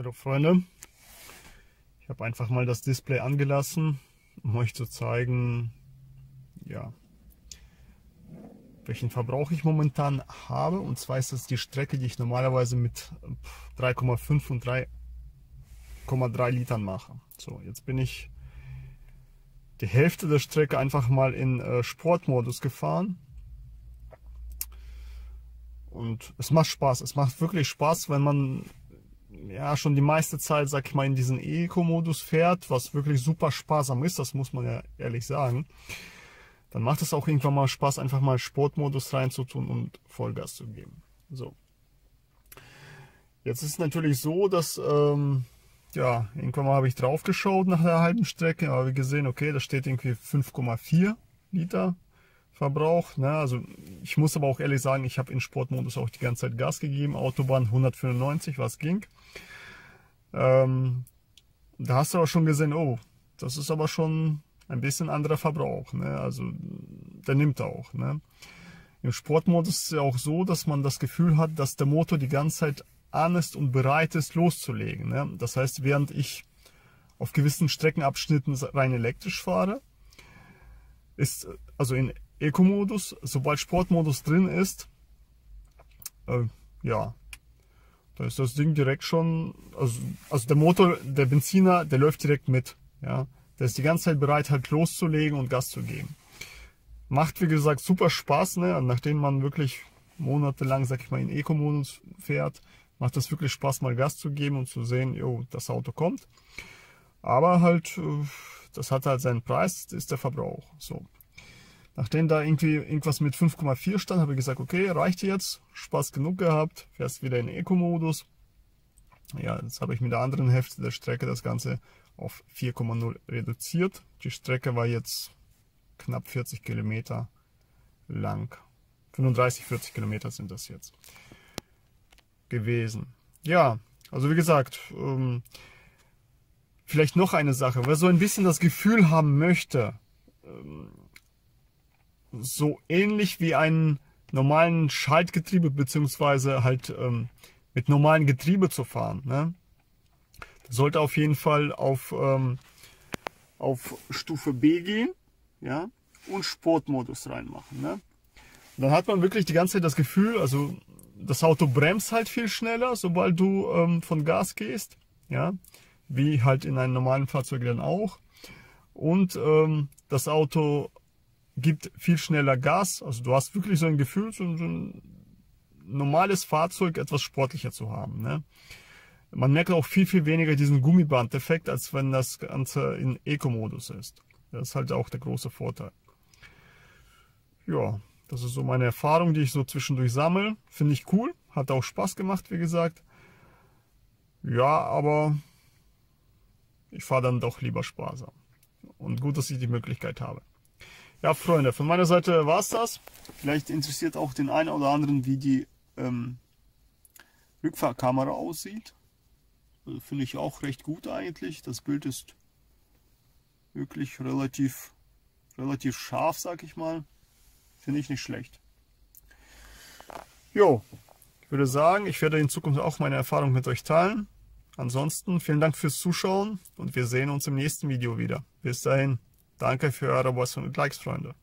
Hallo Freunde, ich habe einfach mal das Display angelassen, um euch zu zeigen, ja, welchen Verbrauch ich momentan habe. Und zwar ist das die Strecke, die ich normalerweise mit 3,5 und 3,3 Litern mache. So, jetzt bin ich die Hälfte der Strecke einfach mal in Sportmodus gefahren. Und es macht Spaß, es macht wirklich Spaß, wenn man ja schon die meiste Zeit, sag ich mal, in diesen Eco-Modus fährt, was wirklich super sparsam ist, das muss man ja ehrlich sagen. Dann macht es auch irgendwann mal Spaß, einfach mal Sportmodus reinzutun und Vollgas zu geben. So. Jetzt ist es natürlich so, dass ja, irgendwann mal habe ich drauf geschaut nach der halben Strecke, aber wir gesehen, okay, da steht irgendwie 5,4 Liter Verbrauch, ne? Also ich muss aber auch ehrlich sagen, ich habe in Sportmodus auch die ganze Zeit Gas gegeben, Autobahn 195, was ging. Da hast du aber schon gesehen, oh, das ist aber schon ein bisschen anderer Verbrauch, ne? Also der nimmt auch, ne? Im Sportmodus ist es ja auch so, dass man das Gefühl hat, dass der Motor die ganze Zeit an ist und bereit ist loszulegen, ne? Das heißt, während ich auf gewissen Streckenabschnitten rein elektrisch fahre, ist also in Eco-Modus, sobald Sportmodus drin ist, ja, da ist das Ding direkt schon, also der Motor, der Benziner, der läuft direkt mit, ja, der ist die ganze Zeit bereit, halt loszulegen und Gas zu geben. Macht, wie gesagt, super Spaß, ne? Nachdem man wirklich monatelang, sag ich mal, in Eco-Modus fährt, macht das wirklich Spaß, mal Gas zu geben und zu sehen, jo, das Auto kommt, aber halt, das hat halt seinen Preis, das ist der Verbrauch, so. Nachdem da irgendwie irgendwas mit 5,4 stand, habe ich gesagt, okay, reicht jetzt, Spaß genug gehabt, fährst wieder in Eco-Modus. Ja, jetzt habe ich mit der anderen Hälfte der Strecke das Ganze auf 4,0 reduziert. Die Strecke war jetzt knapp 40 Kilometer lang. 35, 40 Kilometer sind das jetzt gewesen. Ja, also wie gesagt, vielleicht noch eine Sache, wer so ein bisschen das Gefühl haben möchte, so ähnlich wie einen normalen Schaltgetriebe beziehungsweise halt mit normalen Getriebe zu fahren, ne? Sollte auf jeden Fall auf Stufe B gehen, ja, und Sportmodus reinmachen, ne? Dann hat man wirklich die ganze Zeit das Gefühl, also das Auto bremst halt viel schneller, sobald du von Gas gehst, ja, wie halt in einem normalen Fahrzeug dann auch. Und das Auto gibt viel schneller Gas, also du hast wirklich so ein Gefühl, so ein normales Fahrzeug etwas sportlicher zu haben, ne? Man merkt auch viel, viel weniger diesen Gummiband-Effekt, als wenn das Ganze in Eco-Modus ist. Das ist halt auch der große Vorteil. Ja, das ist so meine Erfahrung, die ich so zwischendurch sammle. Finde ich cool, hat auch Spaß gemacht, wie gesagt. Ja, aber ich fahre dann doch lieber sparsam. Und gut, dass ich die Möglichkeit habe. Ja, Freunde, von meiner Seite war es das. Vielleicht interessiert auch den einen oder anderen, wie die Rückfahrkamera aussieht. Also finde ich auch recht gut eigentlich. Das Bild ist wirklich relativ scharf, sag ich mal. Finde ich nicht schlecht. Jo, ich würde sagen, ich werde in Zukunft auch meine Erfahrung mit euch teilen. Ansonsten vielen Dank fürs Zuschauen und wir sehen uns im nächsten Video wieder. Bis dahin. Danke für eure Abos und Likes, Freunde.